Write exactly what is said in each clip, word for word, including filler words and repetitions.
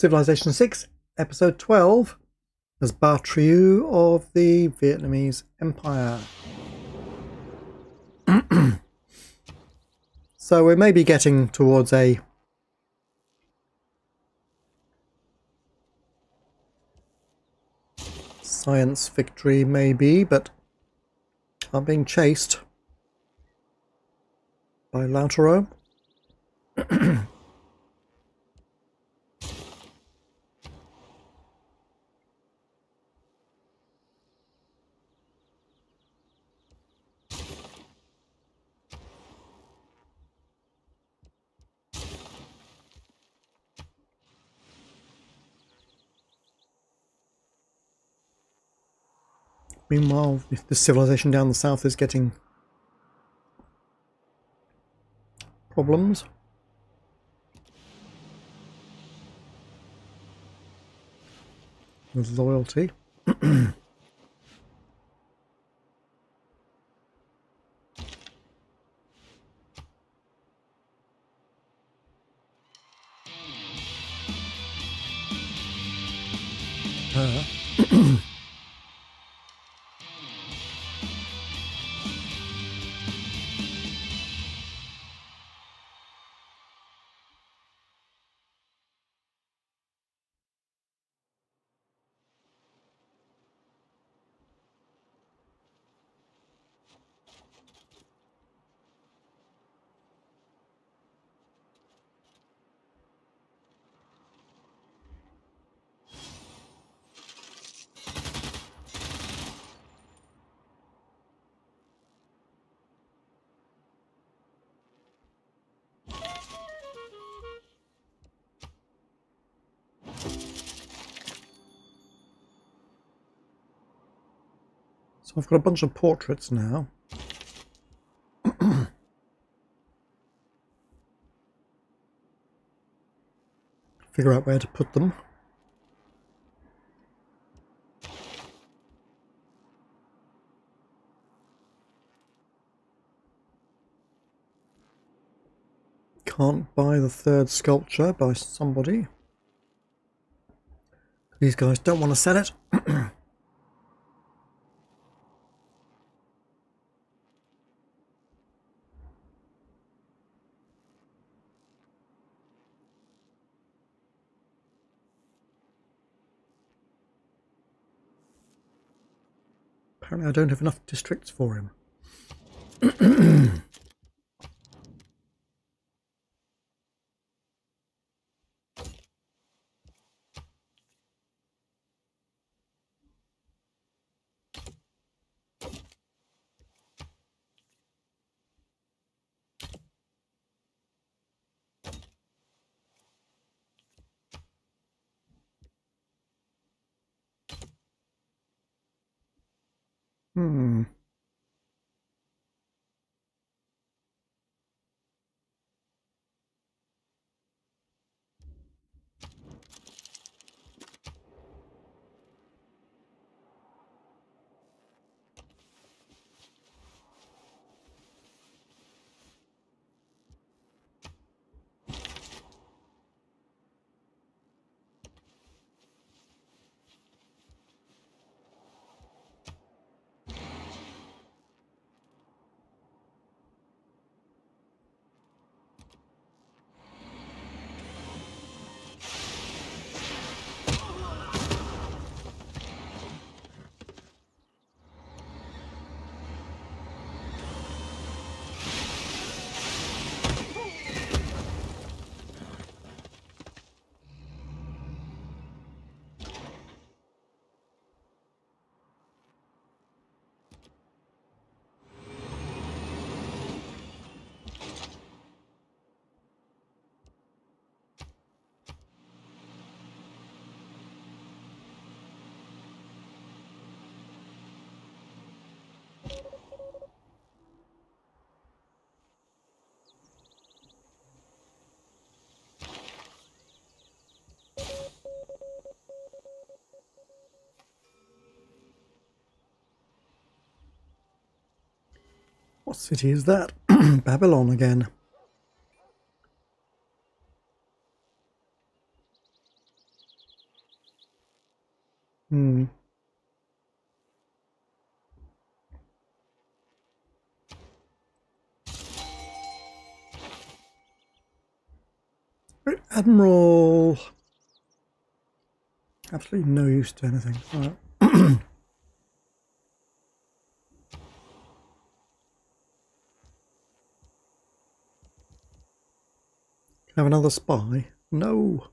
Civilization six, Episode twelve, as Ba Trieu of the Vietnamese Empire. So we may be getting towards a science victory, maybe, but I'm being chased by Lautaro. Meanwhile, if the civilization down the south is getting problems. With loyalty. uh. So I've got a bunch of portraits now. Figure out where to put them. Can't buy the third sculpture by somebody. These guys don't want to sell it. Apparently I don't have enough districts for him. Hmm. What city is that? Babylon again. Hmm. Admiral. Absolutely no use to anything. All right. Have another spy? No.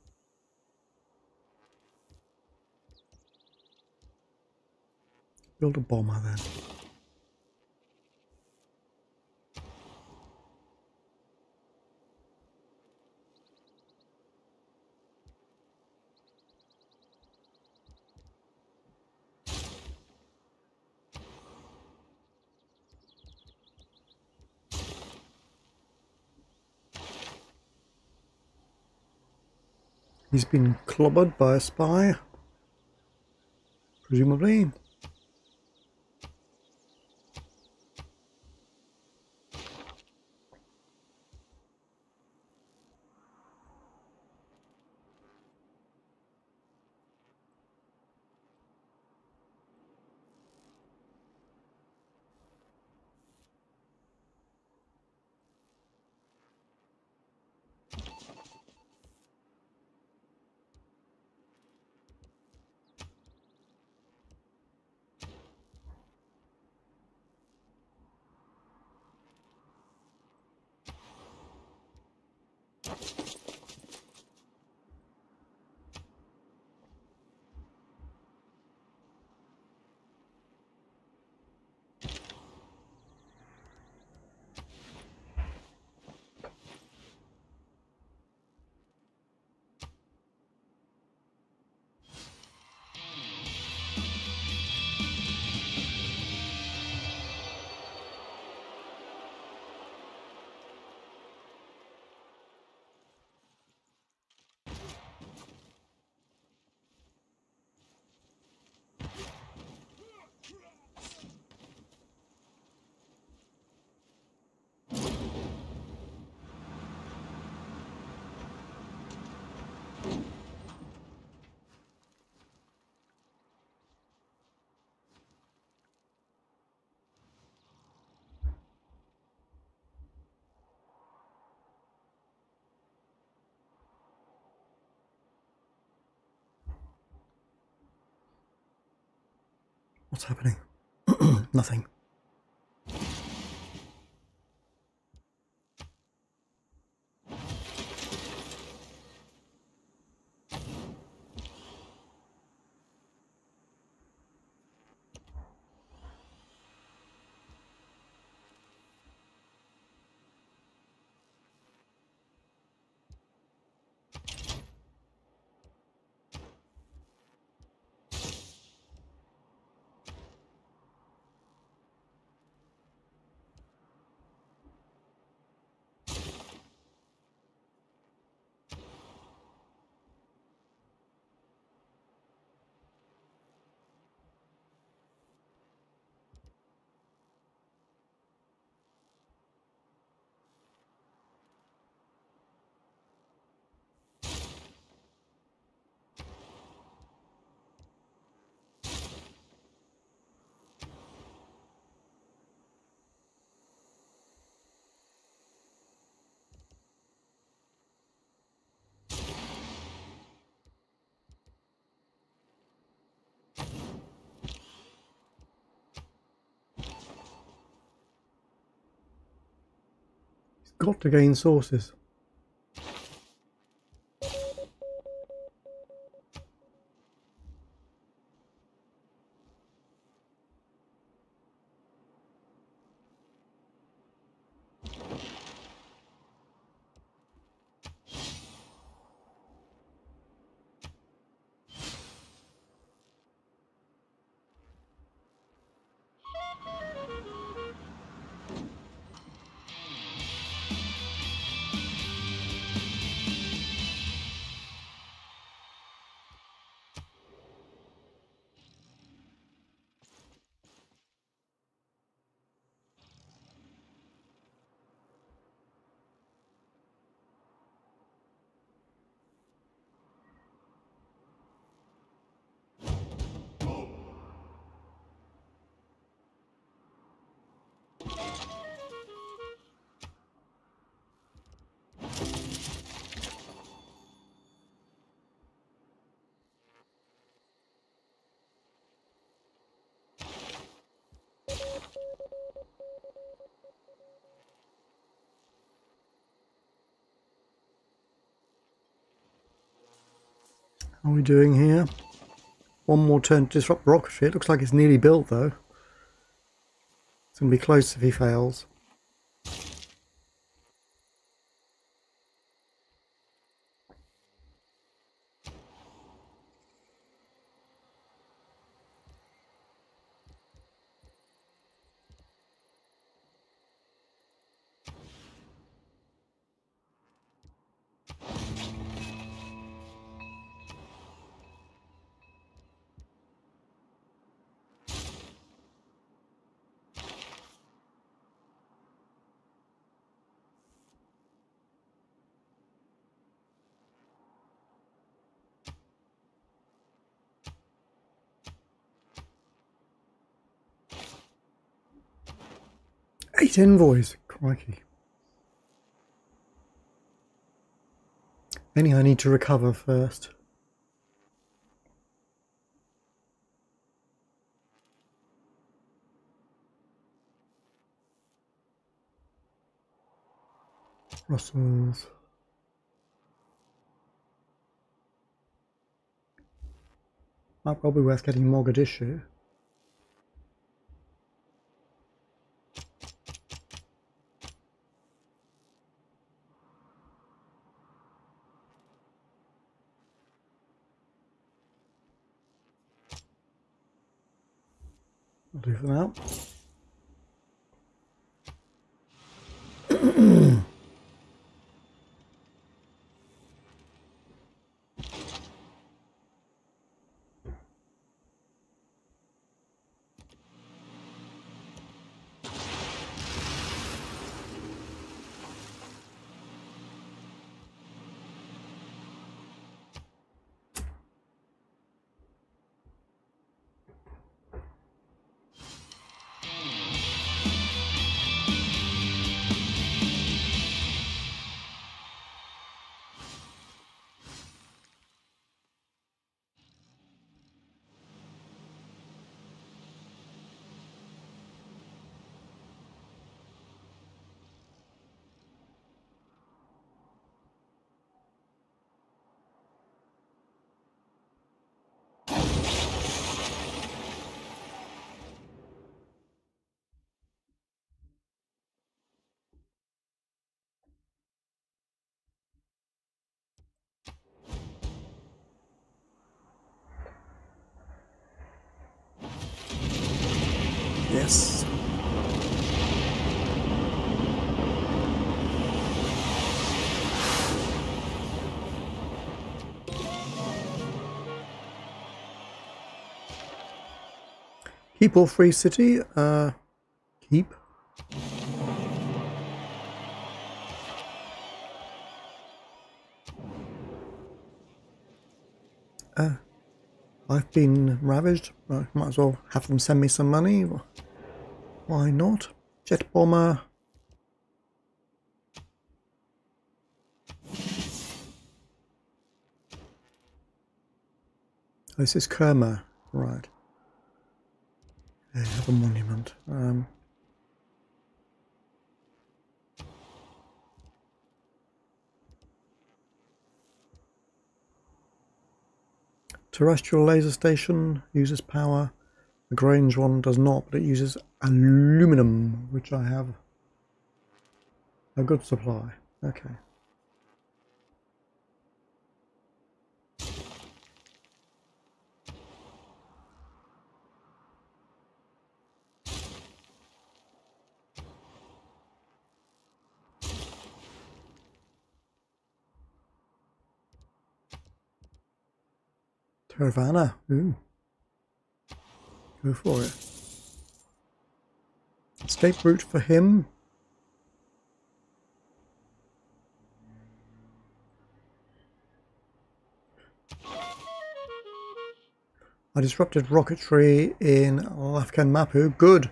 Build a bomber then. He's been clobbered by a spy, presumably. What's happening? Nothing. Got to gain sources. are we doing here? One more turn to disrupt rocketry. It looks like it's nearly built though. It's going to be close if he fails. Eight envoys, crikey. Anyhow, I need to recover first. Brussels. Might well be worth getting Mogadishu. I'll do for now. Yes. Keep or free city? Uh, keep. Uh, I've been ravaged. I might as well have them send me some money. Why not? Jet bomber. Oh, this is Kerma, right. They have a monument. Um, terrestrial laser station uses power. The Lagrange one does not, but it uses aluminum, which I have a good supply. Okay. Teravana. Ooh. Go for it. Escape route for him. I disrupted rocketry in Lefken Mapu. Good.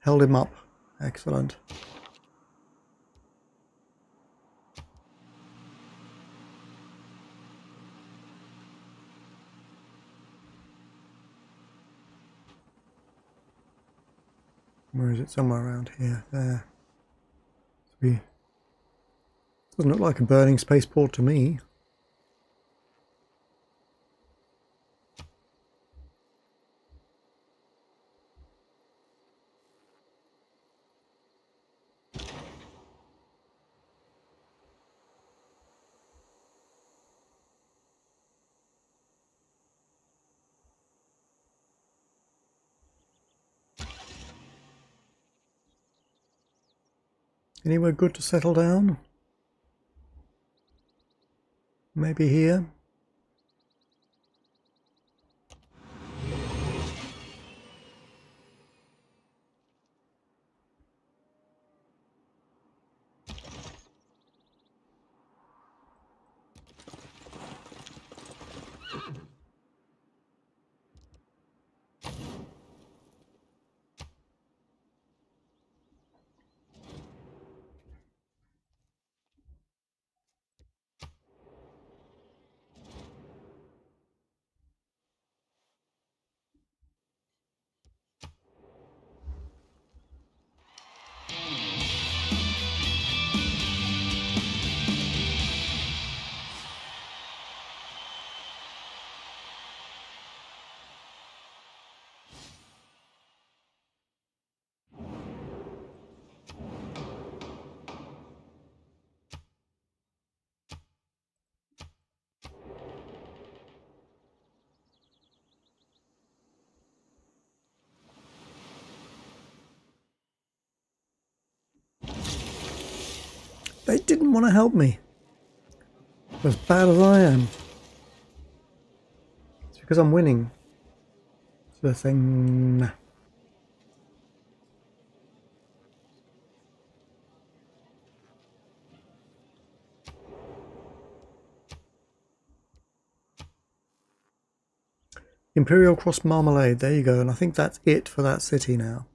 Held him up. Excellent. Where is it? Somewhere around here. There. It doesn't look like a burning spaceport to me. Anywhere good to settle down? Maybe here? They didn't want to help me, as bad as I am. It's because I'm winning. So they're saying, nah. Imperial Cross Marmalade, there you go, and I think that's it for that city now.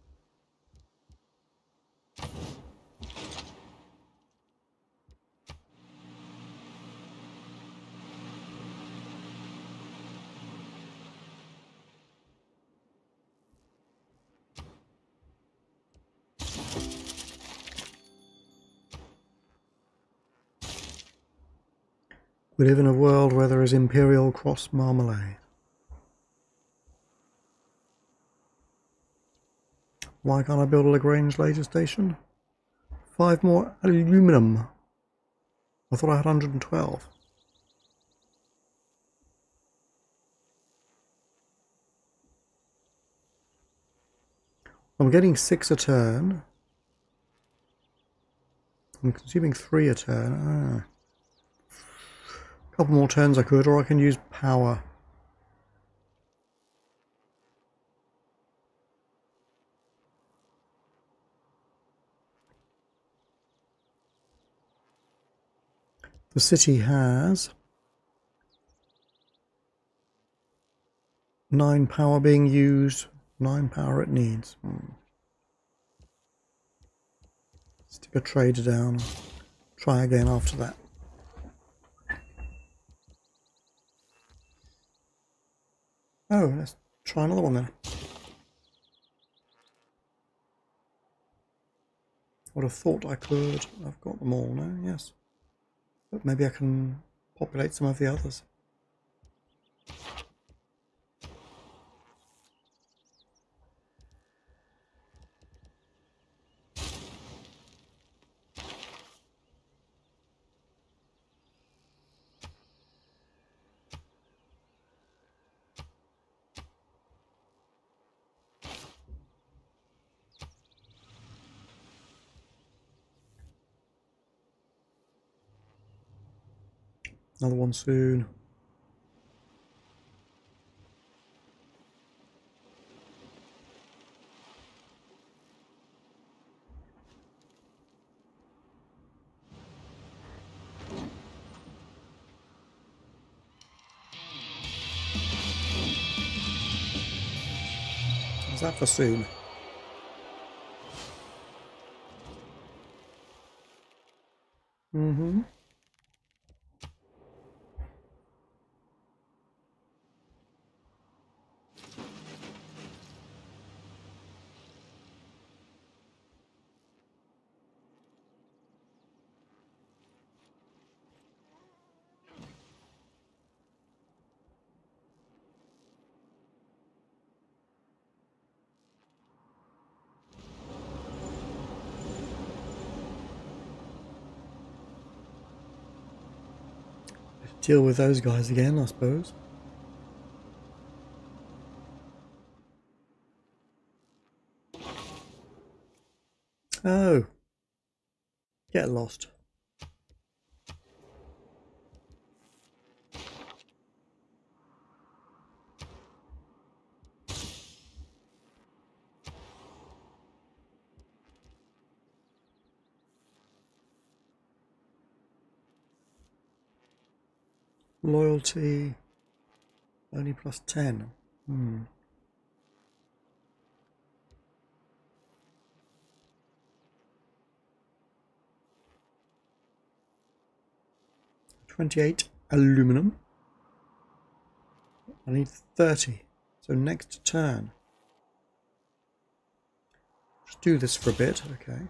We live in a world where there is Imperial Cross Marmalade. Why can't I build a Lagrange laser station? Five more aluminum. I thought I had one hundred twelve. I'm getting six a turn. I'm consuming three a turn. Ah. Couple more turns I could, or I can use power. The city has nine power being used, nine power it needs. Hmm. Stick a trader down, try again after that. Oh, let's try another one then. Would have thought I could. I've got them all now, yes. But maybe I can populate some of the others. Another one soon. Is that for soon? Mm-hmm. Deal with those guys again, I suppose. Oh, Get lost. Loyalty only plus ten. Hmm. twenty-eight aluminum. I need thirty. So next turn. Just do this for a bit, okay.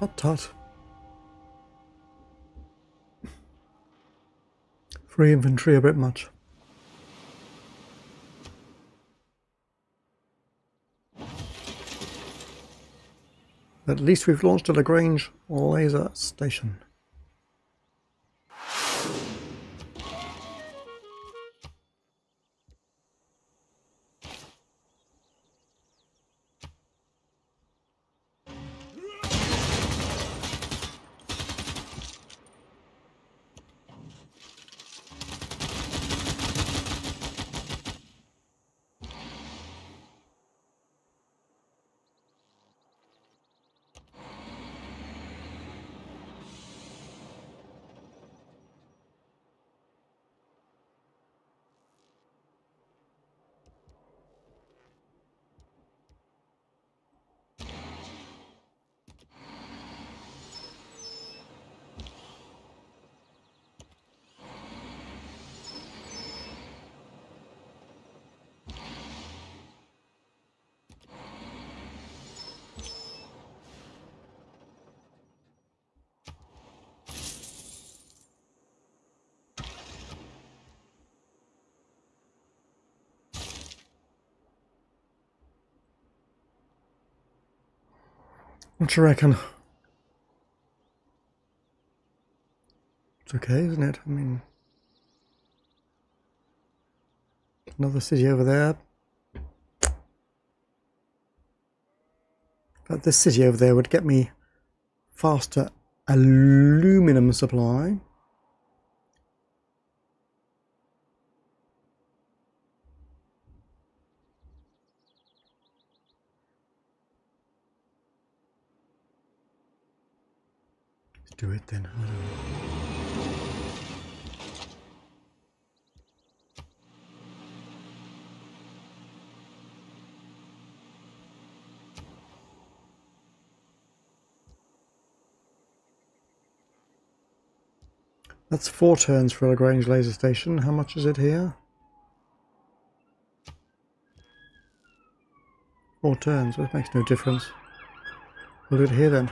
Tut tut. Free inventory a bit much. At least we've launched a Lagrange laser station. What do you reckon? It's okay, isn't it? I mean, another city over there. But this city over there would get me faster aluminum supply. Let's do it then. I don't know. That's four turns for a Lagrange laser station. How much is it here? Four turns, well, it makes no difference. We'll do it here then.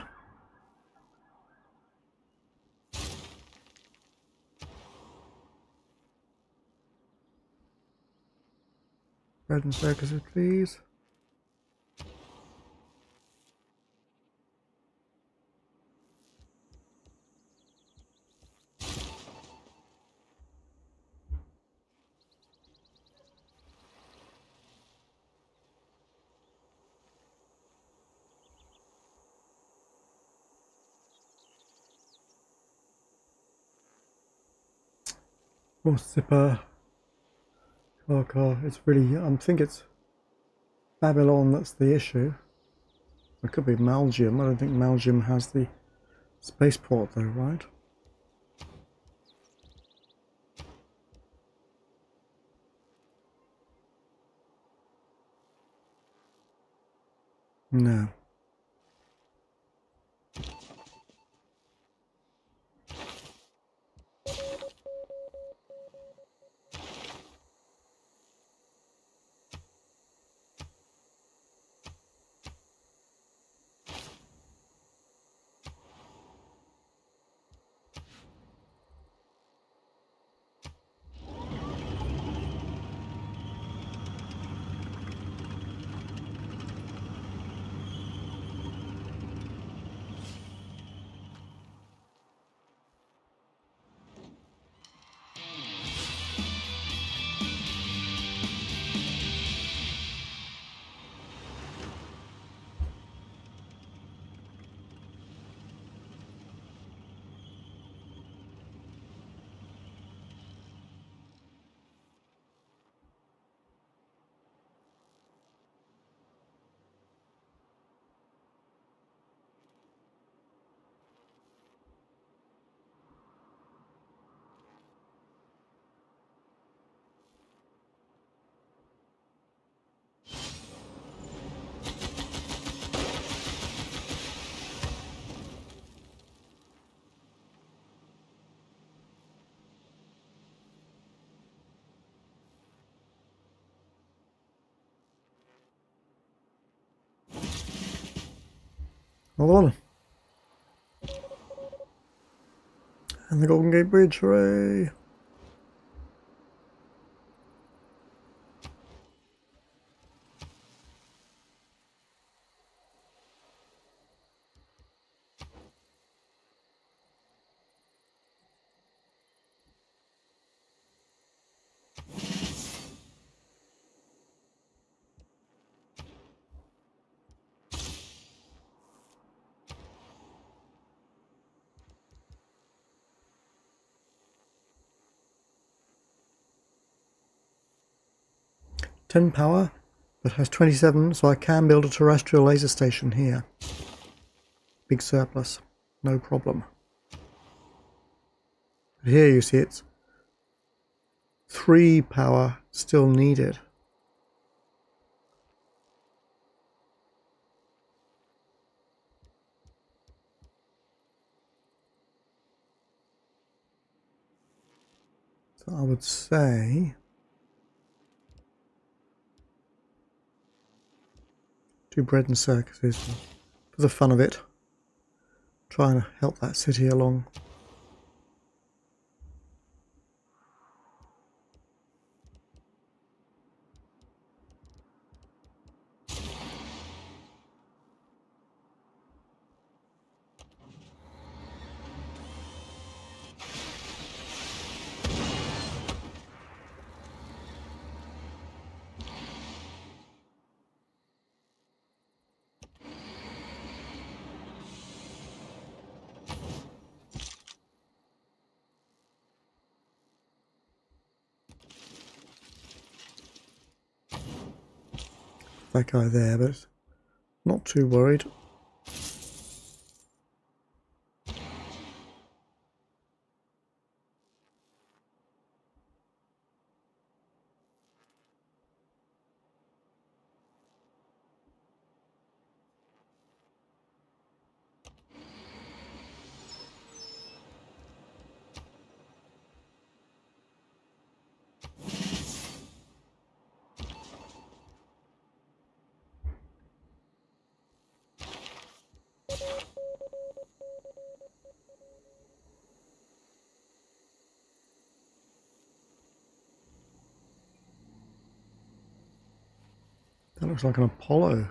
Bread and circuses, please. Oh, zipper. Car, car. It's really. I think it's Babylon that's the issue. It could be Malgium. I don't think Malgium has the spaceport, though, right? No. Another one. And the Golden Gate Bridge, hooray! ten power, but has twenty-seven, so I can build a terrestrial laser station here. Big surplus, no problem. But here you see it's three power still needed. So I would say do bread and circuses for the fun of it. Trying to help that city along. that guy there, but not too worried. That looks like an Apollo.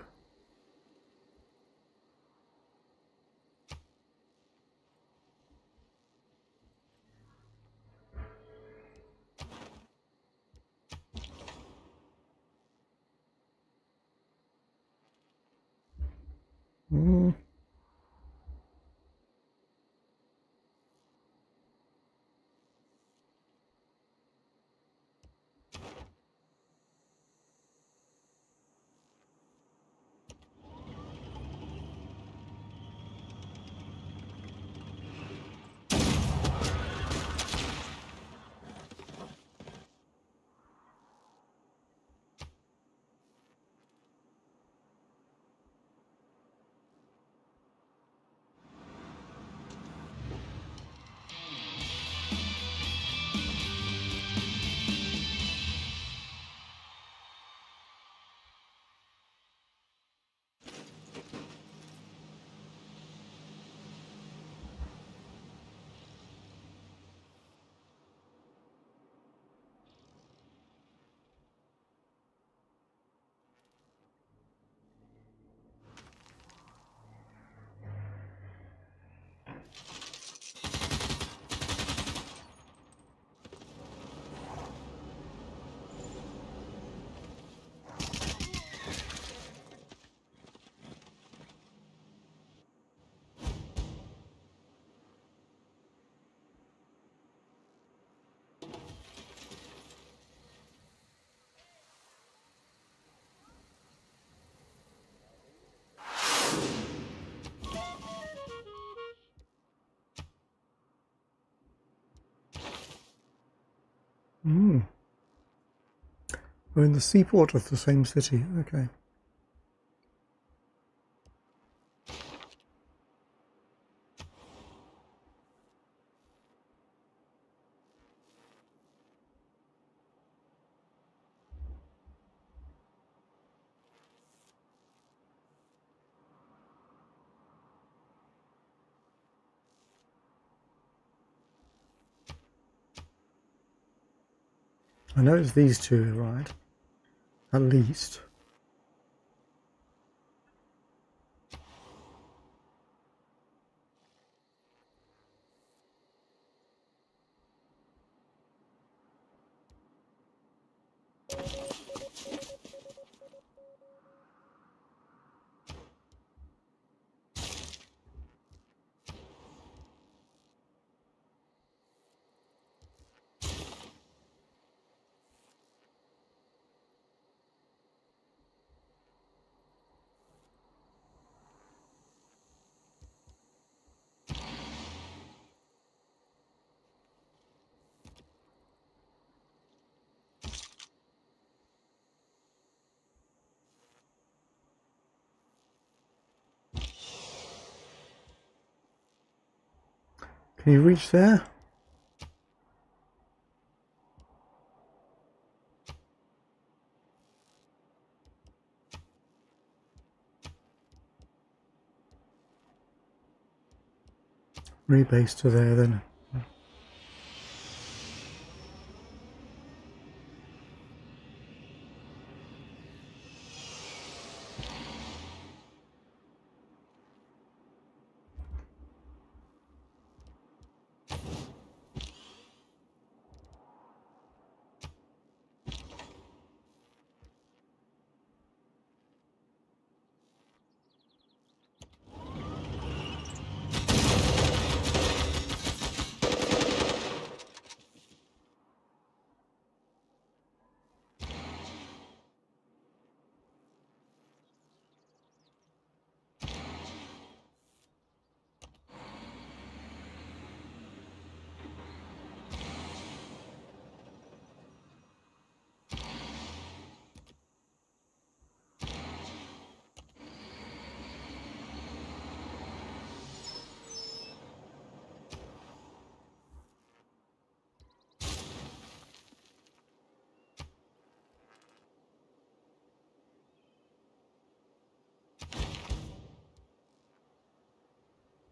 Mm. Hmm. We're in the seaport of the same city. Okay. I know it's these two, right? At least. Can you reach there? Rebase to there then.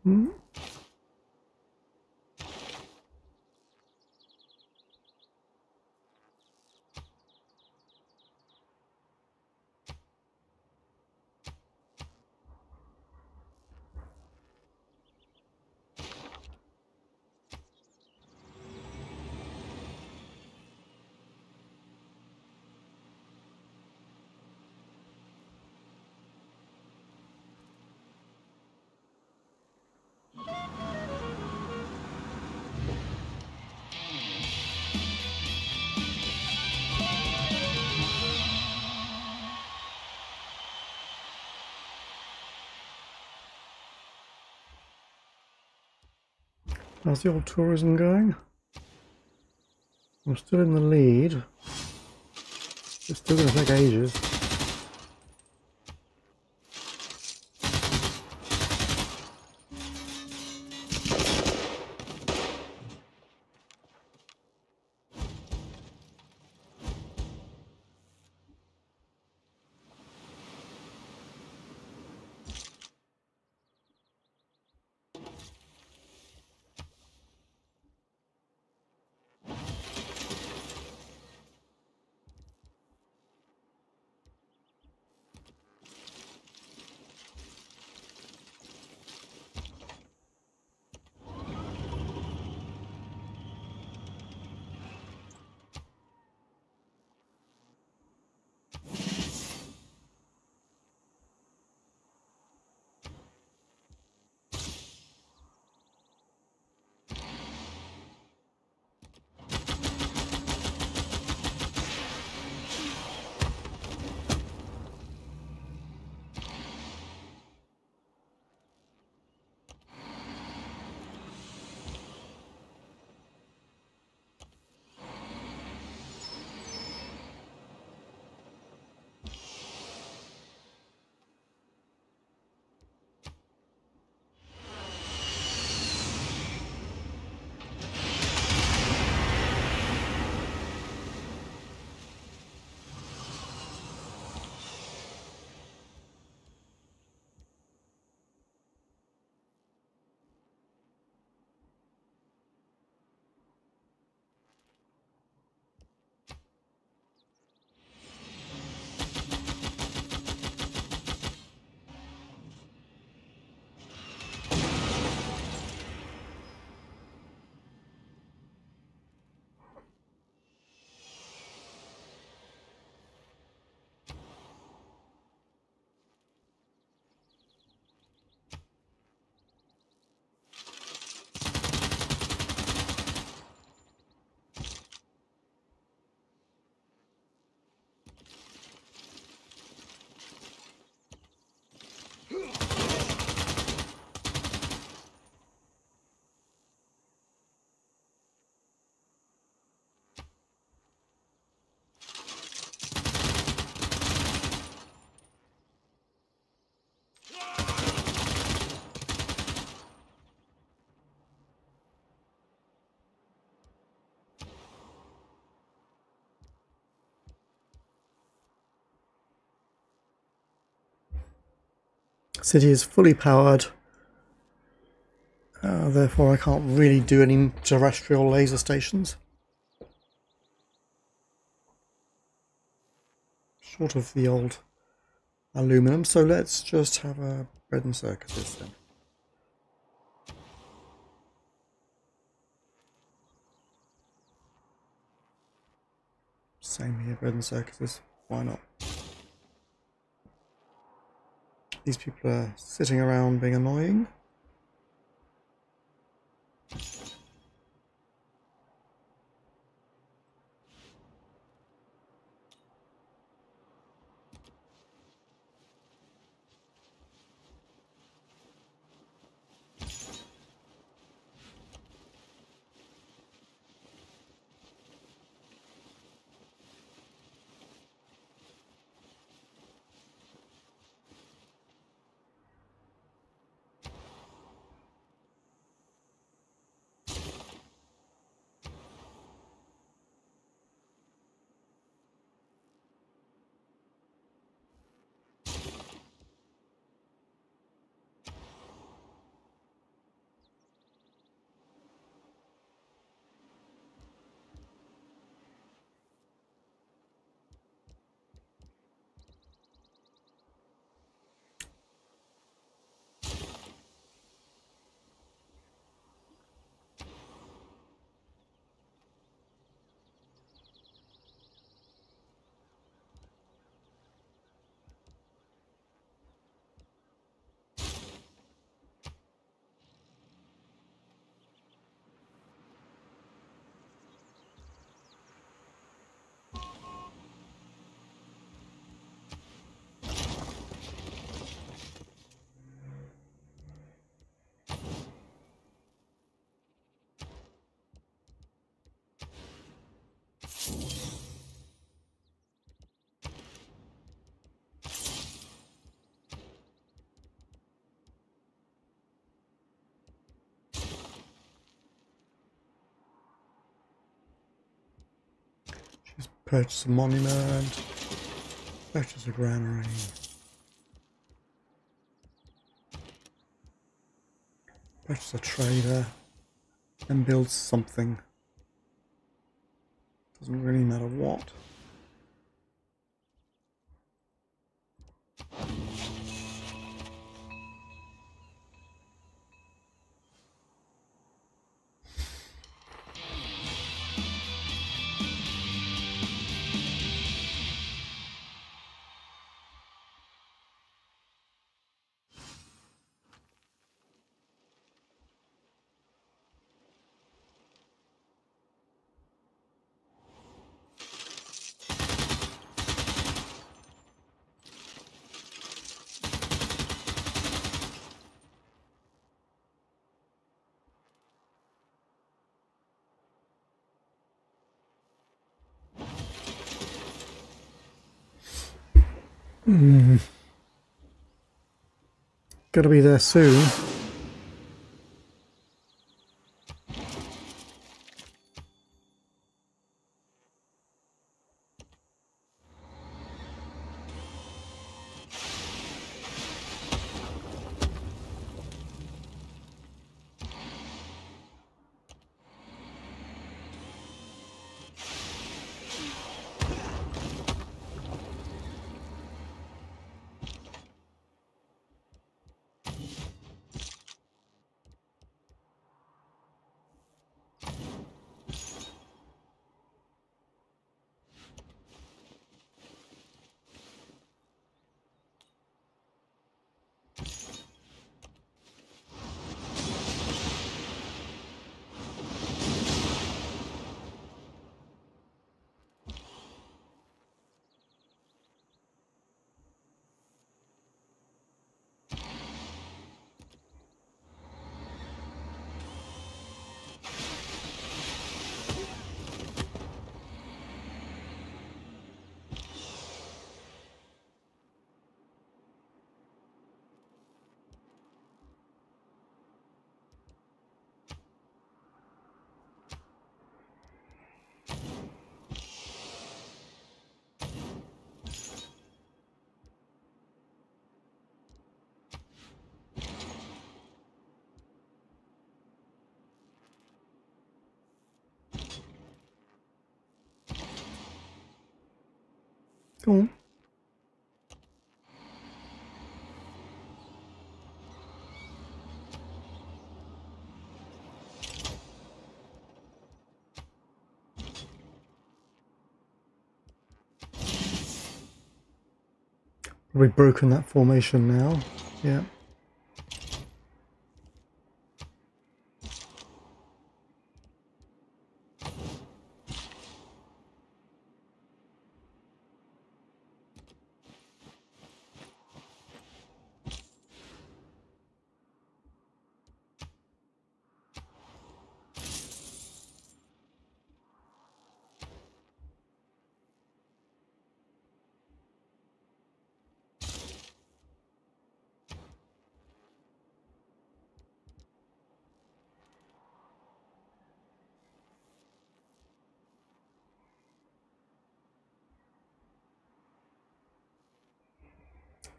Hmm? How's the old tourism going? I'm still in the lead. It's still going to take ages. City is fully powered, uh, therefore I can't really do any terrestrial laser stations. Short of the old aluminum, so let's just have a bread and circuses then. Same here, bread and circuses, why not? These people are sitting around being annoying. Purchase a monument. Purchase a granary. Purchase a trader. And build something. Doesn't really matter what. Hmm. Gotta be there soon. Go on. We've broken that formation now. Yeah.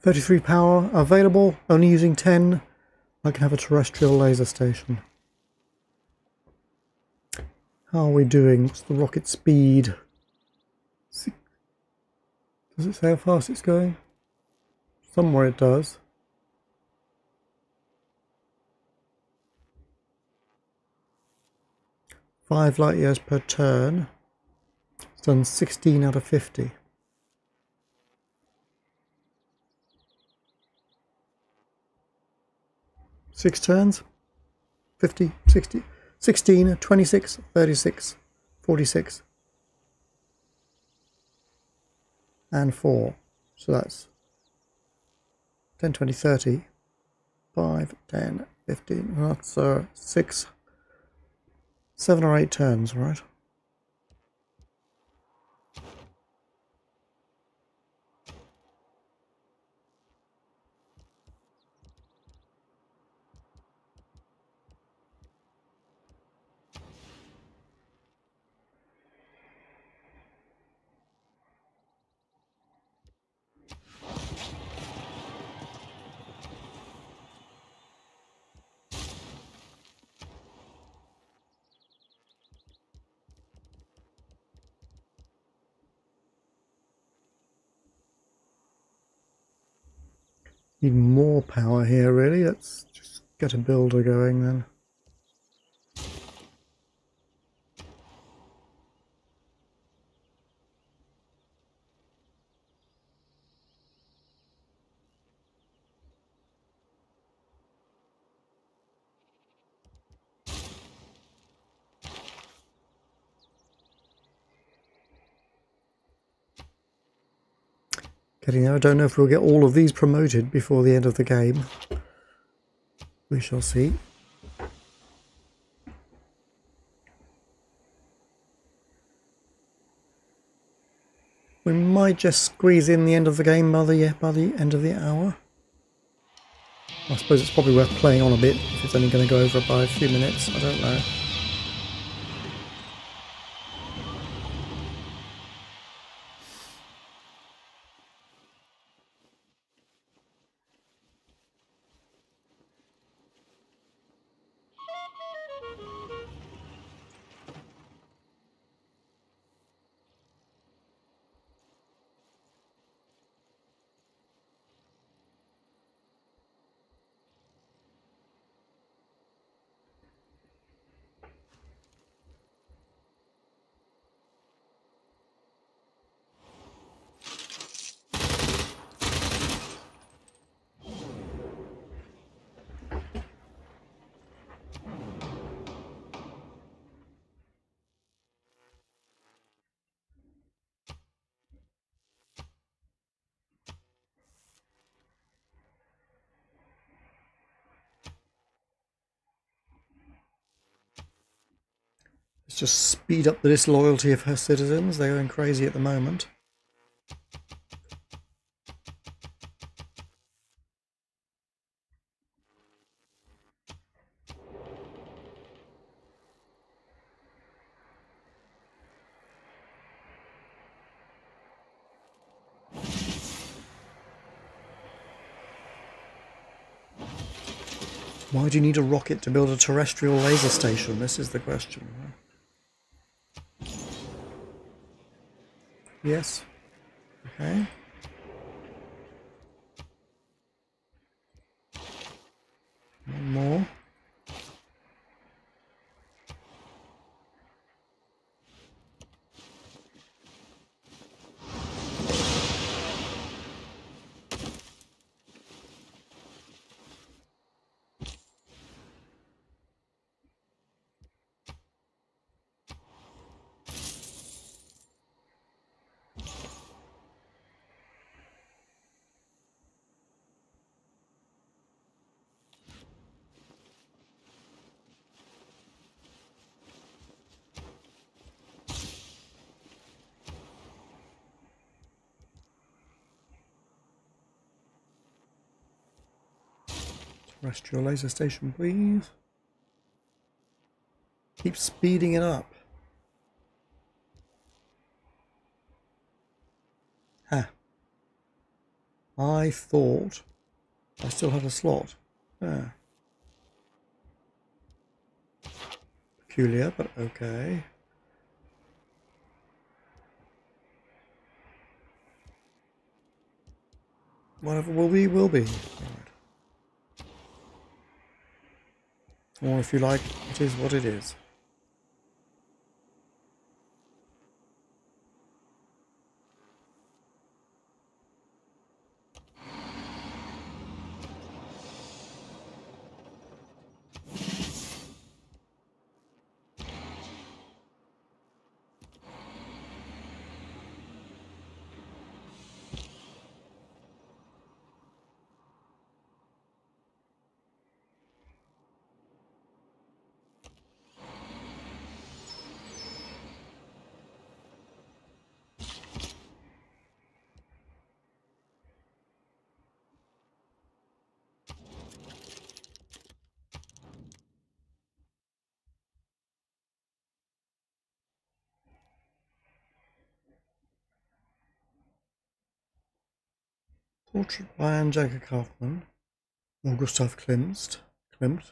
thirty-three power available, only using ten. I can have a terrestrial laser station. How are we doing? What's the rocket speed? Six. Does it say how fast it's going? Somewhere it does. Five light years per turn. It's done sixteen out of fifty. Six turns, fifty, sixty, sixteen, twenty-six, thirty-six, forty-six, and four. So that's ten, twenty, thirty, five, ten, fifteen. That's uh, six, seven or eight turns, right? Need more power here, really. Let's just get a builder going then. I don't know if we'll get all of these promoted before the end of the game. We shall see. We might just squeeze in the end of the game by the, yeah, by the end of the hour. I suppose it's probably worth playing on a bit if it's only going to go over by a few minutes. I don't know. Just speed up the disloyalty of her citizens. They're going crazy at the moment. Why do you need a rocket to build a terrestrial laser station? This is the question. Yes. Okay. One more. Terrestrial laser station, please. Keep speeding it up. Huh. I thought I still had a slot. Ah. Peculiar, but okay. Whatever will be, will be. Or if you like, it is what it is. Portrait by Angelica Kauffman or Gustav Klimt. Klimt.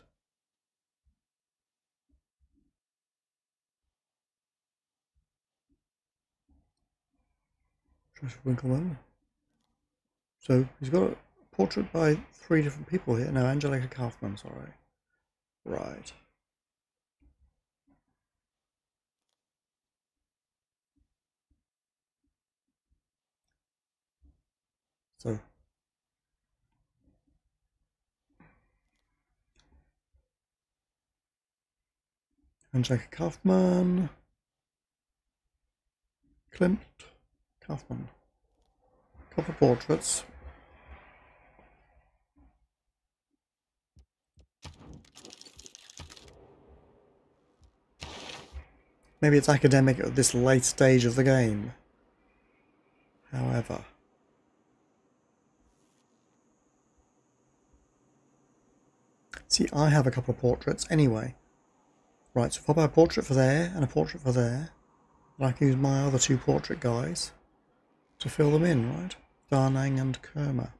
Winkleman. So he's got a portrait by three different people here. No, Angelica Kauffman, sorry. Right. So. Angelica Kauffman. Klimt. Kauffman. Couple portraits. Maybe it's academic at this late stage of the game. However. See, I have a couple of portraits anyway. Right, so if I buy a portrait for there and a portrait for there, and I can use my other two portrait guys to fill them in, right? Darnang and Kerma.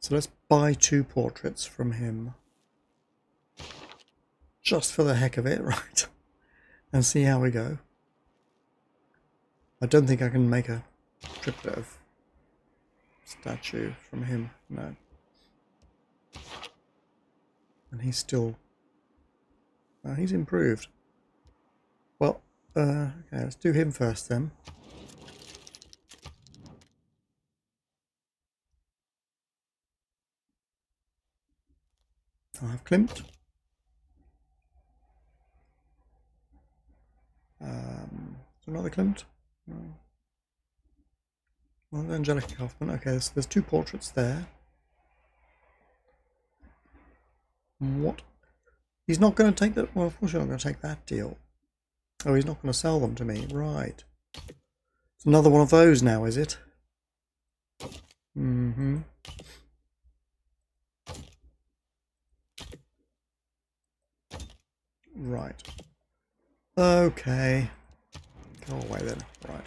So let's buy two portraits from him. Just for the heck of it, right? And see how we go. I don't think I can make a triplet of statue from him, no. And he's still... Uh, he's improved. Well, uh, okay, let's do him first then. I'll have Klimt. Um, is there another Klimt? No. Well, Angelica Kauffman. Okay, so there's two portraits there. What? He's not going to take that. Well, of course you're not going to take that deal. Oh, he's not going to sell them to me. Right. It's another one of those now, is it? Mm-hmm. Right. Okay. Go away then. Right.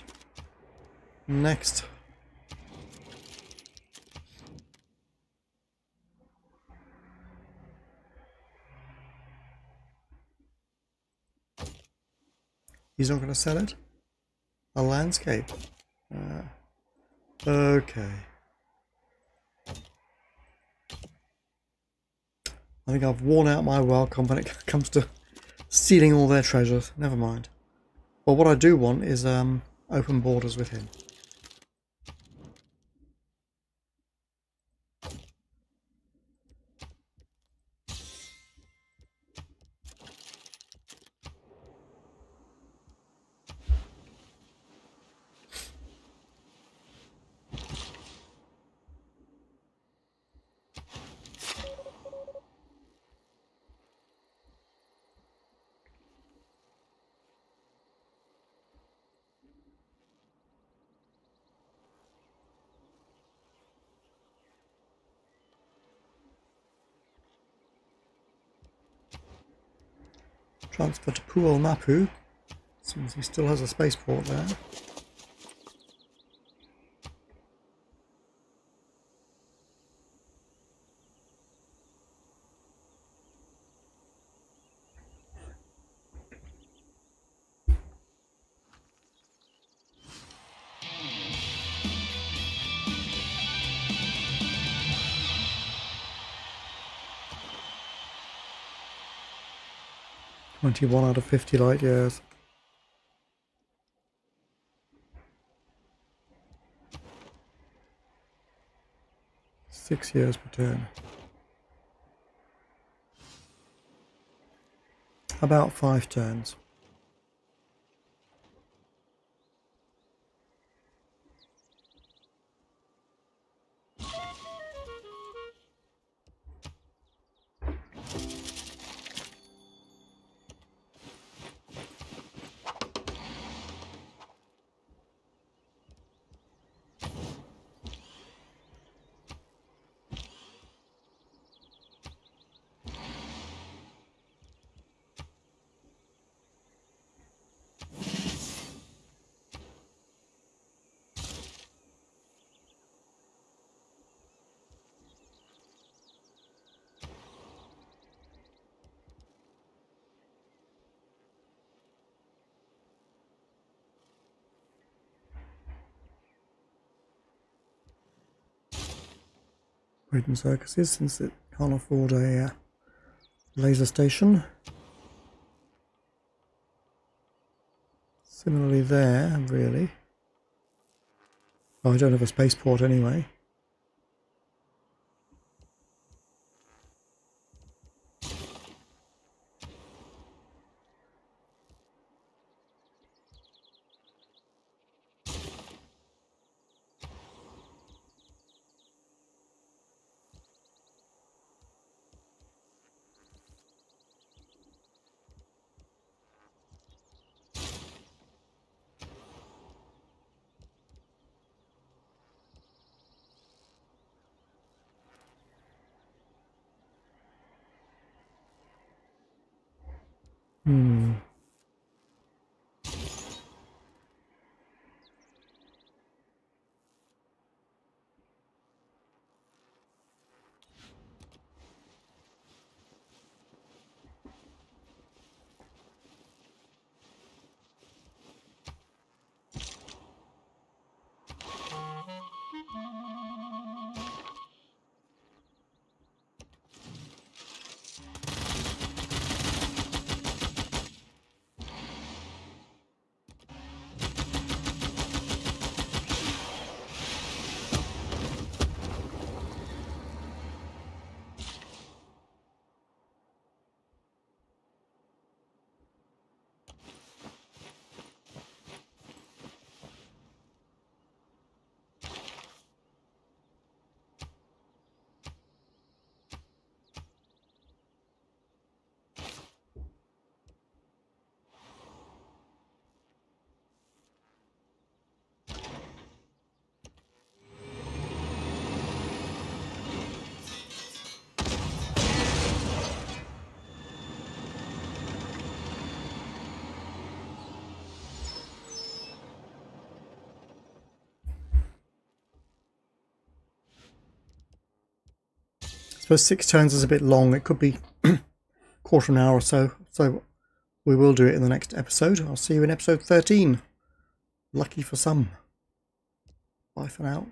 Next. He's not going to sell it? A landscape. Uh, okay. I think I've worn out my welcome when it comes to stealing all their treasures. Never mind. Well, what I do want is um, open borders with him. Transfer to Puol Mapu, since he still has a spaceport there. Twenty-one out of fifty light years. Six years per turn. About five turns. rodent circuses, since it can't afford a uh, laser station. Similarly there, really. Oh, I don't have a spaceport anyway. Hmm. So six turns is a bit long. It could be quarter of an hour or so. So we will do it in the next episode. I'll see you in episode thirteen. Lucky for some. Bye for now.